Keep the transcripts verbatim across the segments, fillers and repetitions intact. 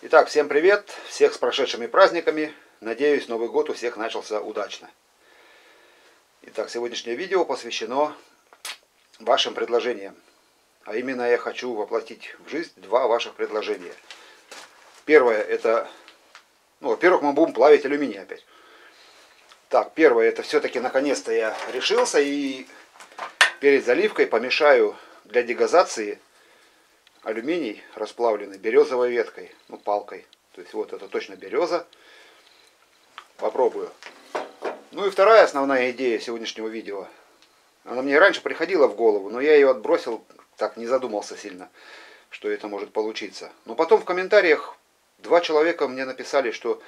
Итак, всем привет, всех с прошедшими праздниками. Надеюсь, Новый год у всех начался удачно. Итак, сегодняшнее видео посвящено вашим предложениям. А именно я хочу воплотить в жизнь два ваших предложения. Первое это... Ну, во-первых, мы будем плавить алюминий опять. Так, первое это все-таки наконец-то я решился и перед заливкой помешаю для дегазации алюминий расплавленный березовой веткой, ну палкой. То есть вот это точно береза. Попробую. Ну и вторая основная идея сегодняшнего видео. Она мне раньше приходила в голову, но я ее отбросил, так не задумался сильно, что это может получиться. Но потом в комментариях два человека мне написали, что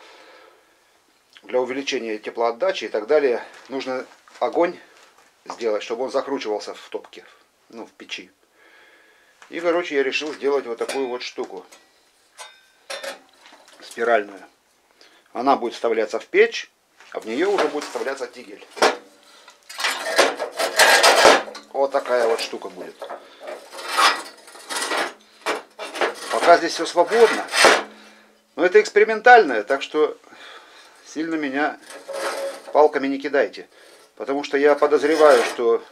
для увеличения теплоотдачи и так далее нужно огонь сделать, чтобы он закручивался в топке, ну в печи. И, короче, я решил сделать вот такую вот штуку. Спиральную. Она будет вставляться в печь, а в нее уже будет вставляться тигель. Вот такая вот штука будет. Пока здесь все свободно. Но это экспериментальное, так что сильно меня палками не кидайте. Потому что я подозреваю, что...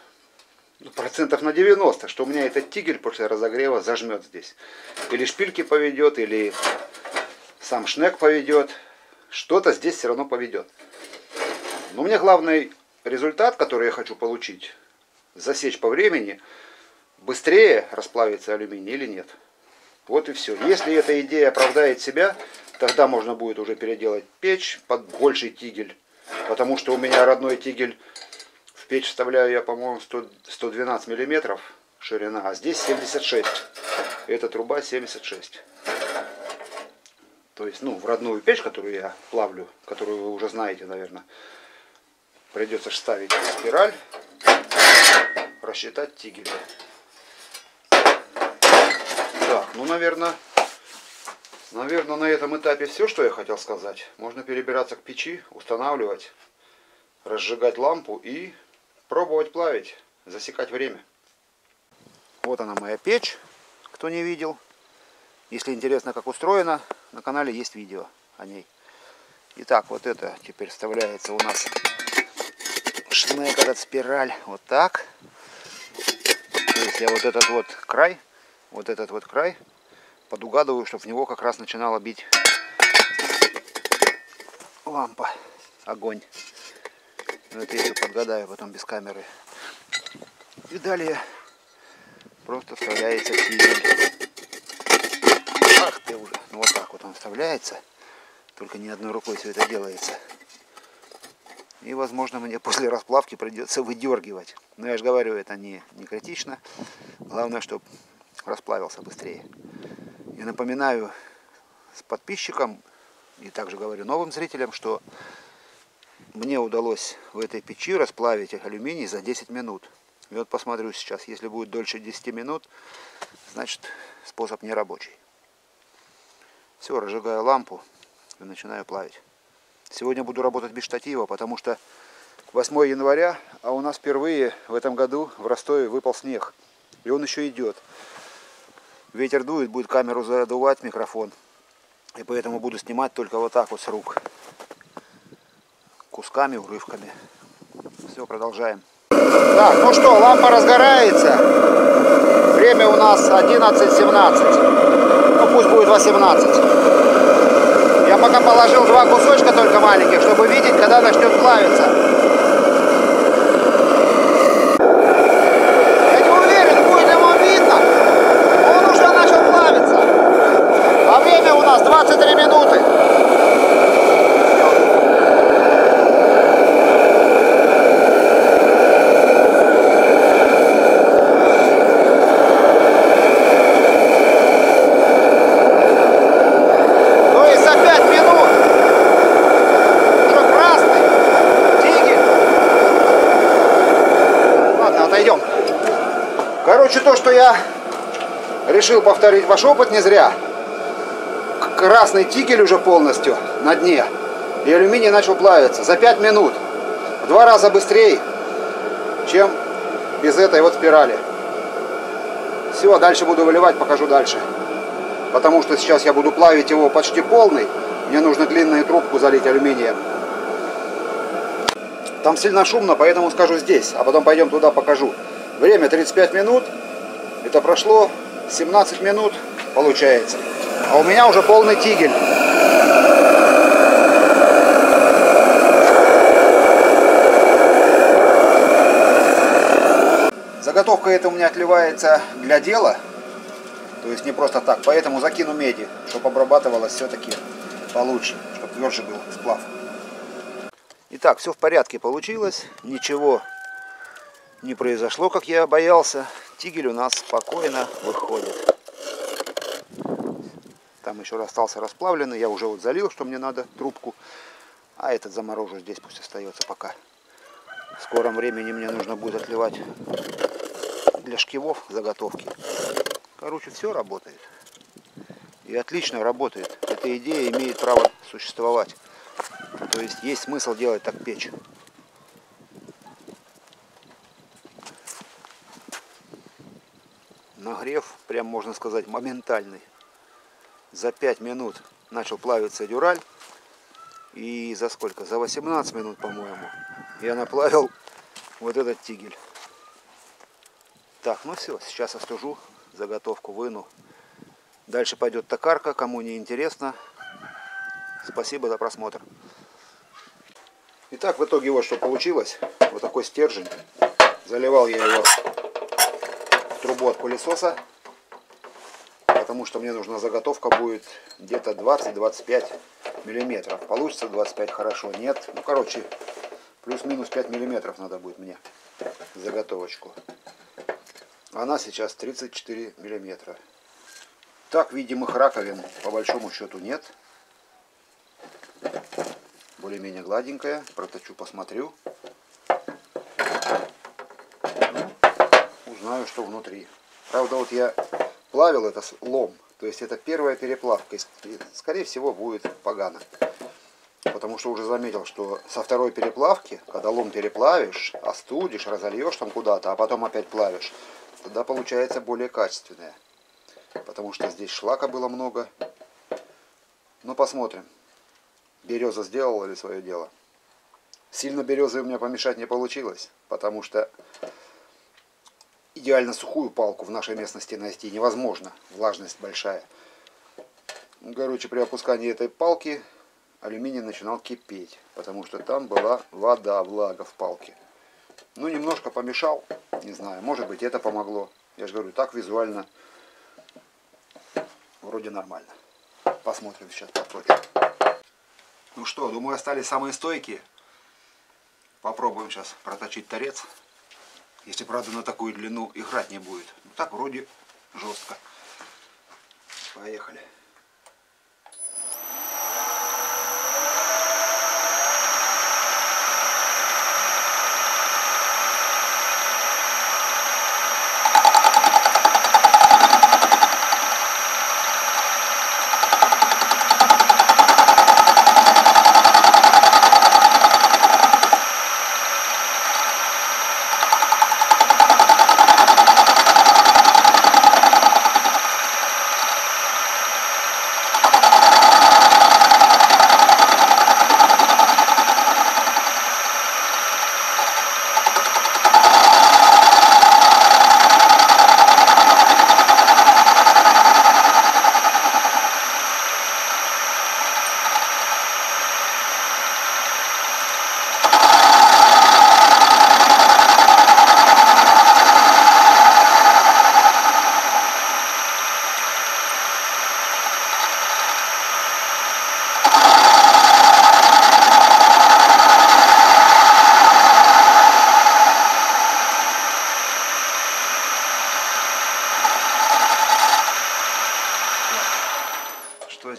Процентов на девяносто, что у меня этот тигель после разогрева зажмет здесь. Или шпильки поведет, или сам шнек поведет. Что-то здесь все равно поведет. Но мне главный результат, который я хочу получить, засечь по времени, быстрее расплавится алюминий или нет. Вот и все. Если эта идея оправдает себя, тогда можно будет уже переделать печь под больший тигель. Потому что у меня родной тигель... Печь вставляю я, по-моему, сто двенадцать миллиметров ширина, а здесь семьдесят шесть. Эта труба семьдесят шесть. То есть, ну, в родную печь, которую я плавлю, которую вы уже знаете, наверное, придется вставить спираль, рассчитать тигель. Так, ну, наверное, наверное, на этом этапе все, что я хотел сказать. Можно перебираться к печи, устанавливать, разжигать лампу и... Пробовать плавить, засекать время. Вот она моя печь, кто не видел. Если интересно, как устроена, на канале есть видео о ней. Итак, вот это теперь вставляется у нас шнек, этот спираль, вот так. То есть я вот этот вот край, вот этот вот край подугадываю, чтобы в него как раз начинала бить лампа, огонь. Но это еще подгадаю потом без камеры. И далее просто вставляется тигель. Ах ты уже. Ну вот так вот он вставляется. Только не одной рукой все это делается. И возможно мне после расплавки придется выдергивать. Но я же говорю, это не, не критично. Главное, чтобы расплавился быстрее. И напоминаю с подписчиком, и также говорю новым зрителям, что мне удалось в этой печи расплавить алюминий за десять минут. И вот посмотрю сейчас, если будет дольше десяти минут, значит способ не рабочий. Все, разжигаю лампу и начинаю плавить. Сегодня буду работать без штатива, потому что восьмое января, а у нас впервые в этом году в Ростове выпал снег. И он еще идет. Ветер дует, будет камеру задувать, микрофон. И поэтому буду снимать только вот так вот с рук. Кусками, урывками. Все, продолжаем. Так, ну что, лампа разгорается. Время у нас одиннадцать семнадцать. Ну пусть будет восемнадцать. Я пока положил два кусочка только маленьких, чтобы видеть, когда начнет плавиться. Я не уверен, будет ему видно. Он уже начал плавиться. А время у нас двадцать три минуты. Короче, то, что я решил повторить ваш опыт, не зря. Красный тигель уже полностью на дне. И алюминий начал плавиться за пять минут. В два раза быстрее, чем без этой вот спирали. Все, дальше буду выливать, покажу дальше. потому что сейчас я буду плавить его почти полный. Мне нужно длинную трубку залить алюминием. Там сильно шумно, поэтому скажу здесь, а потом пойдем туда, покажу. Время тридцать пять минут. Это прошло семнадцать минут, получается. А у меня уже полный тигель. Заготовка эта у меня отливается для дела. То есть не просто так. Поэтому закину меди, чтобы обрабатывалось все-таки получше, чтобы тверже был сплав. Итак, все в порядке получилось. Ничего не произошло, как я боялся. Тигель у нас спокойно выходит. Там еще остался расплавленный. Я уже вот залил, что мне надо, трубку. А этот заморожу здесь, пусть остается пока. В скором времени мне нужно будет отливать для шкивов заготовки. Короче, все работает. И отлично работает. Эта идея имеет право существовать. То есть есть смысл делать так печь. Нагрев, прям можно сказать, моментальный. За пять минут начал плавиться дюраль. И за сколько? За восемнадцать минут, по-моему, я наплавил вот этот тигель. Так, ну все, сейчас остужу, заготовку выну. Дальше пойдет токарка, кому не интересно. Спасибо за просмотр. Итак, в итоге вот что получилось. Вот такой стержень. Заливал я его в трубу от пылесоса, потому что мне нужна заготовка будет где-то двадцать-двадцать пять миллиметров. Получится двадцать пять, хорошо, нет. Ну, короче, плюс-минус пять миллиметров надо будет мне заготовочку. Она сейчас тридцать четыре миллиметра. Так, видимых раковин по большому счету нет. Более-менее гладенькая. Проточу, посмотрю. Ну, узнаю, что внутри. Правда, вот я плавил это с лом. То есть это первая переплавка. И, скорее всего, будет погано. Потому что уже заметил, что со второй переплавки, когда лом переплавишь, остудишь, разольешь там куда-то, а потом опять плавишь, тогда получается более качественная. Потому что здесь шлака было много. Ну, посмотрим. Береза сделала ли свое дело. Сильно березы у меня помешать не получилось, потому что идеально сухую палку в нашей местности найти невозможно. Влажность большая. Короче, при опускании этой палки алюминий начинал кипеть, потому что там была вода, влага в палке. Ну, немножко помешал, не знаю, может быть, это помогло. Я же говорю, так визуально вроде нормально. Посмотрим сейчас попробуем. Ну что, думаю, остались самые стойкие. Попробуем сейчас проточить торец. Если, правда, на такую длину играть не будет. Ну, так вроде жестко. Поехали.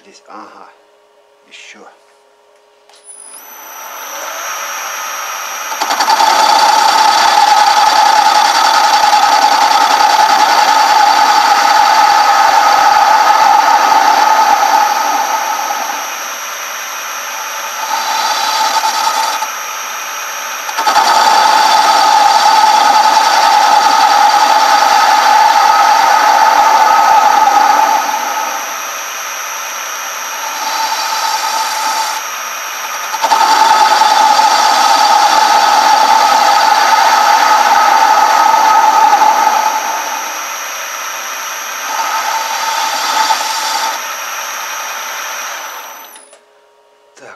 Здесь, ага, еще.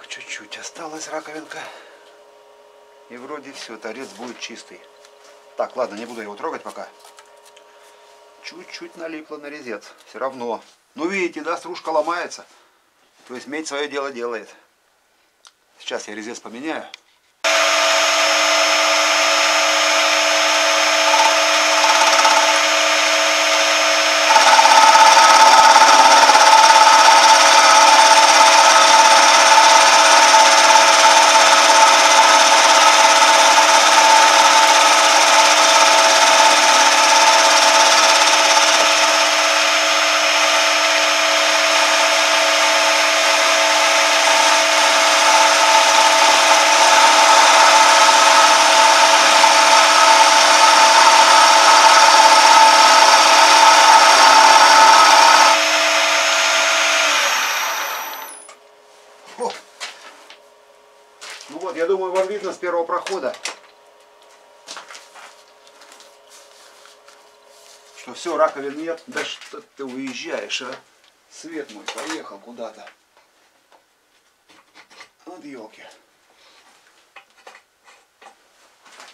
Так, чуть-чуть осталась раковинка. И вроде все, торец будет чистый. Так, ладно, не буду его трогать пока. Чуть-чуть налипло на резец. Все равно. Ну, видите, да, стружка ломается. То есть медь свое дело делает. Сейчас я резец поменяю. Я думаю, вам видно с первого прохода, что все, раковин нет. Да что ты уезжаешь, а? Свет мой поехал куда-то. Вот елки.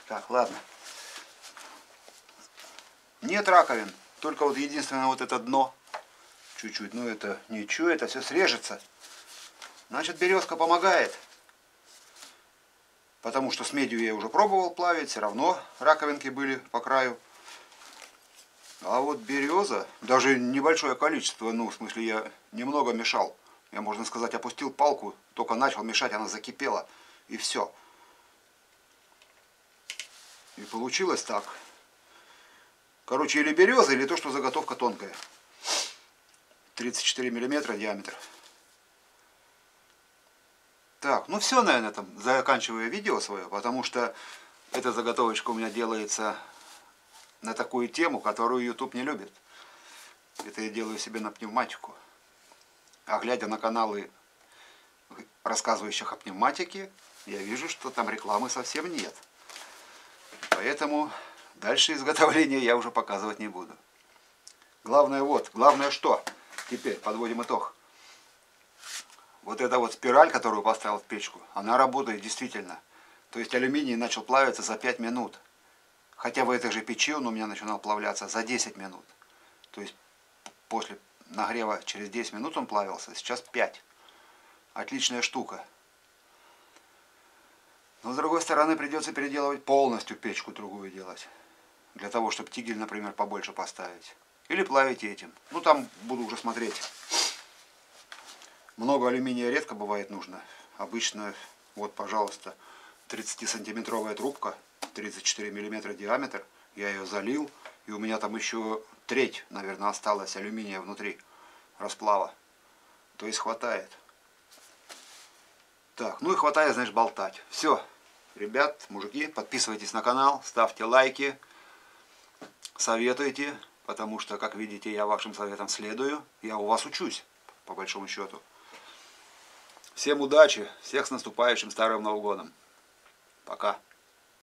Так, ладно. Нет раковин. Только вот единственное вот это дно. Чуть-чуть. Ну это ничего, это все срежется. Значит, березка помогает. Потому что с медью я уже пробовал плавить, все равно раковинки были по краю. А вот береза, даже небольшое количество, ну в смысле я немного мешал. Я, можно сказать, опустил палку, только начал мешать, она закипела. И все. И получилось так. Короче, или береза, или то, что заготовка тонкая. тридцать четыре миллиметра диаметр. Так, ну все, наверное, там заканчиваю видео свое, потому что эта заготовочка у меня делается на такую тему, которую YouTube не любит. Это я делаю себе на пневматику. А глядя на каналы, рассказывающих о пневматике, я вижу, что там рекламы совсем нет. Поэтому дальше изготовление я уже показывать не буду. Главное вот, главное что? Теперь подводим итог. Вот эта вот спираль, которую поставил в печку, она работает действительно. То есть алюминий начал плавиться за пять минут. Хотя в этой же печи он у меня начинал плавляться за десять минут. То есть после нагрева через десять минут он плавился, сейчас пять. Отличная штука. Но с другой стороны придется переделывать полностью печку, другую делать. Для того, чтобы тигель, например, побольше поставить. Или плавить этим. Ну там буду уже смотреть. Много алюминия редко бывает нужно. Обычно, вот, пожалуйста, тридцатисантиметровая трубка, тридцать четыре миллиметра диаметр. Я ее залил, и у меня там еще треть, наверное, осталась алюминия внутри расплава. То есть хватает. Так, ну и хватает, значит, болтать. Все, ребят, мужики, подписывайтесь на канал, ставьте лайки, советуйте, потому что, как видите, я вашим советам следую. Я у вас учусь, по большому счету. Всем удачи, всех с наступающим Старым Новым Годом. Пока.